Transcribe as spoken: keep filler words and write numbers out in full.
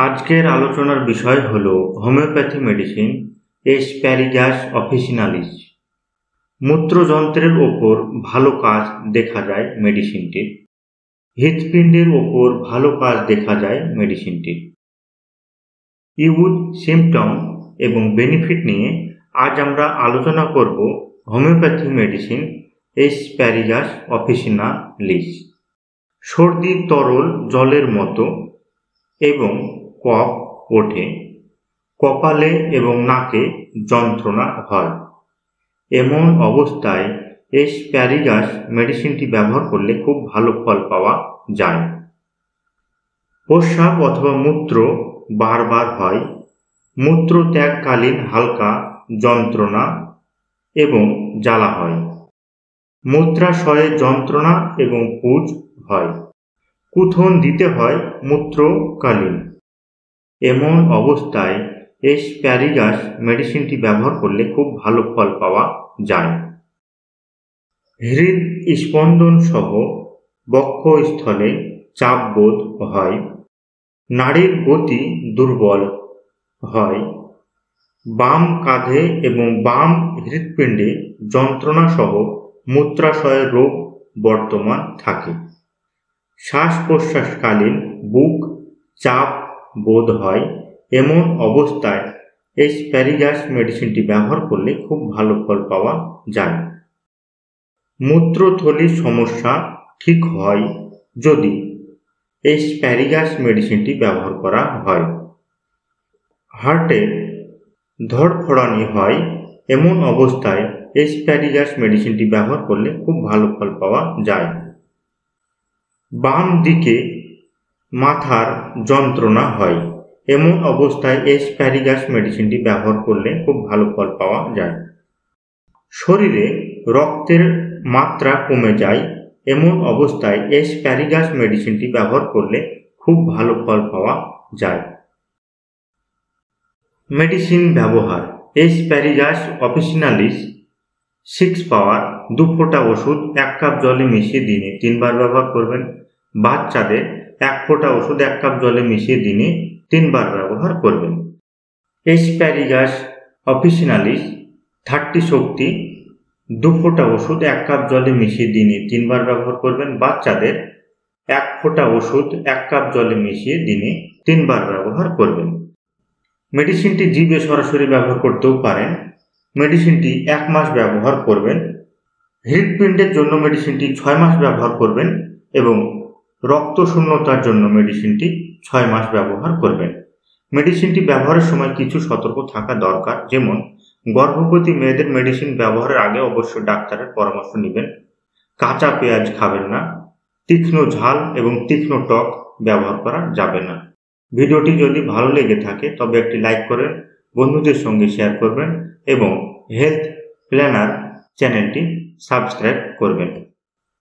आजकेर आलोचनार विषय हलो होमिओपैथी मेडिसिन एस्पैरिगास ऑफिसिनालिस। मूत्रजंत्रेर ओपर भालो काज देखा जाय मेडिसिनटिर, हृत्पिंडेर ओपर भालो काज देखा जाय मेडिसिनटिर। इउज सिम्पटम एबं बेनिफिट निये आज आमरा आलोचना करब होमिओपैथी मेडिसिन एस्पैरिगास ऑफिसिनालिस। सर्दी तरल जलेर मतो एवं कफ ओठे, कपाले एवं नाके जंत्रणा हय। एमन अवस्थाय एस्पैरिगास मेडिसिनटी व्यवहार करले खूब भालो फल पावा जाय। प्रस्राव अथवा मूत्र बार बार हय, मूत्र त्यागकालीन हल्का जंत्रणा एवं ज्वाला हय, मूत्राशये जंत्रणा एवं पुज हय, कूथन दीते हैं मूत्रकालीन। एमन अवस्थाय एस्पैरिगास मेडिसिनटी व्यवहार करले खूब भालो फल पावा जाए। हृदय स्पंदन सह बक्षस्थले चाप बोध हय, नाड़ीर गति दुर्बल हय, बाम काँधे एवं बाम हृत्पिंडे जंत्रणा सह मूत्राशय रोग बर्तमान थाके। श्वास प्रश्वासकालीन बुक चाप बोध हय। एमन अवस्थाय एस्पैरिगास मेडिसिनटी व्यवहार करले खूब भालो फल पावा जाय। मूत्रथलिर समस्या ठीक हय यदि एस्पैरिगास मेडिसिनटी व्यवहार करा हय। हार्टे धड़फड़ानी हय, एमन अवस्थाय एस्पैरिगास मेडिसिनटी व्यवहार करले खूब भालो फल पावा जाय। बाम दिके माथार जंत्रणा हय, एमन अवस्थाय एस्पैरिगास मेडिसिनटी व्यवहार करले खूब भालो फल पावा जाय। शरीरे रक्तेर मात्रा कमे जाय, एमन अवस्थाय एस्पैरिगास मेडिसिनटी व्यवहार करले खूब भालो फल पावा जाय। मेडिसिन व्यवहार एस्पैरिगास ऑफिसिनालिस सिक्स पावर दो फोटा ओषुध एक कप जले मिशिए दिने तीन बार व्यवहार करबेन। बाच्चादेर एक फोटा ओषुध एक कप जले मिशिए दिने तीन बार व्यवहार करबेन। एस्पैरिगास ऑफिसिनालिस थर्टी शक्ति दो फोटा ओषुध एक कप जले मिशिए दिने तीन बार व्यवहार करबेन। बाच्चादेर एक फोटा ओषुध एक कप जले मिशिए दिने तीन बार व्यवहार करबेन। मेडिसिनटी जीभे सरासरि व्यवहार करतेও পারেন। मेडिसिनटी एक मास व्यवहार करबेन। हृदपिंडेर जन्य मेडिसिनटी छय मास व्यवहार करबेन एवं रक्तशून्यतार जन्य मेडिसिनटी छय मास व्यवहार करबेन। मेडिसिनटी व्यवहारेर समय किछु सतर्क थाका दरकार, जेमन गर्भवती मेयेदेर मेडिसिन व्यवहारेर आगे अवश्य डाक्तारेर परामर्श नेबेन। काँचा पेंयाज खाबेन ना, तीक्ष्ण झाल एवं तीक्ष्ण टक व्यवहार करा जाबे ना। भिडियोटी यदि भालो लेगे थाके तबे एकटी लाइक करें, बंधुदेर संगे शेयर करबेन এবং হেলথ প্ল্যানার চ্যানেলটি সাবস্ক্রাইব করবেন।